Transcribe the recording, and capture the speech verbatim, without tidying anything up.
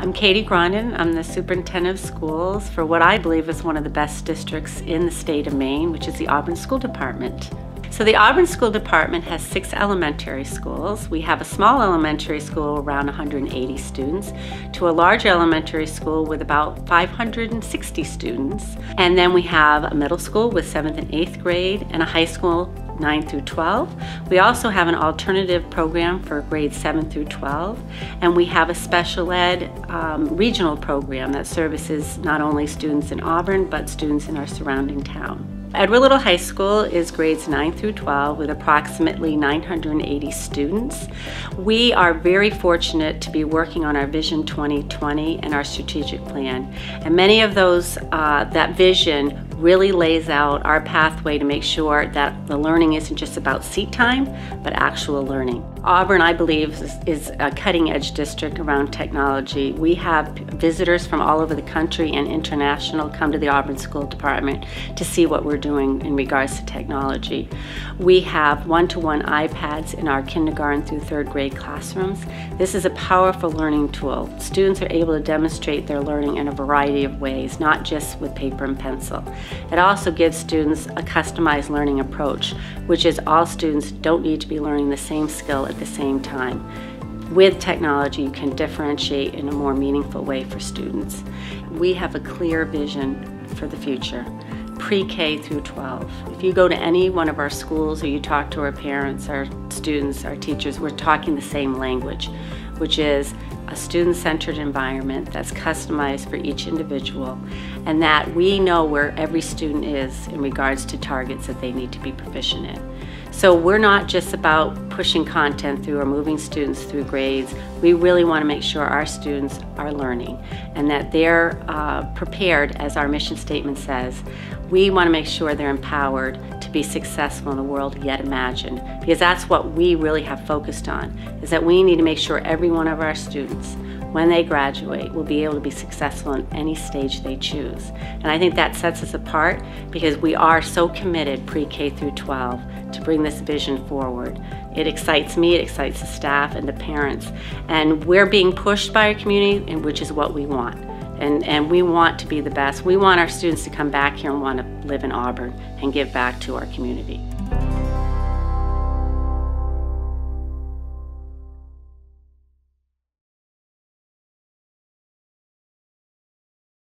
I'm Katie Grondin. I'm the superintendent of schools for what I believe is one of the best districts in the state of Maine, which is the Auburn School Department. So the Auburn School Department has six elementary schools. We have a small elementary school, around one hundred eighty students, to a large elementary school with about five hundred sixty students. And then we have a middle school with seventh and eighth grade, and a high school nine through twelve. We also have an alternative program for grades seven through twelve, and we have a special ed um, regional program that services not only students in Auburn, but students in our surrounding town. Edward Little High School is grades nine through twelve with approximately nine hundred eighty students. We are very fortunate to be working on our Vision twenty twenty and our strategic plan. And many of those, uh, that vision really lays out our pathway to make sure that the learning isn't just about seat time, but actual learning. Auburn, I believe, is, is a cutting edge district around technology. We have visitors from all over the country and international come to the Auburn School Department to see what we're doing in regards to technology. We have one-to-one iPads in our kindergarten through third grade classrooms. This is a powerful learning tool. Students are able to demonstrate their learning in a variety of ways, not just with paper and pencil. It also gives students a customized learning approach, which is all students don't need to be learning the same skill at the same time. With technology, you can differentiate in a more meaningful way for students. We have a clear vision for the future, pre-K through twelve. If you go to any one of our schools or you talk to our parents, our students, our teachers, we're talking the same language, which is a student-centered environment that's customized for each individual, and that we know where every student is in regards to targets that they need to be proficient in. So we're not just about pushing content through or moving students through grades. We really want to make sure our students are learning and that they're uh, prepared, as our mission statement says. We want to make sure they're empowered to be successful in a world yet imagined, because that's what we really have focused on, is that we need to make sure every one of our students, when they graduate, will be able to be successful in any stage they choose. And I think that sets us apart, because we are so committed pre-K through twelve to bring this vision forward. It excites me, it excites the staff and the parents, and we're being pushed by our community, and which is what we want. And, and we want to be the best. We want our students to come back here and want to live in Auburn and give back to our community.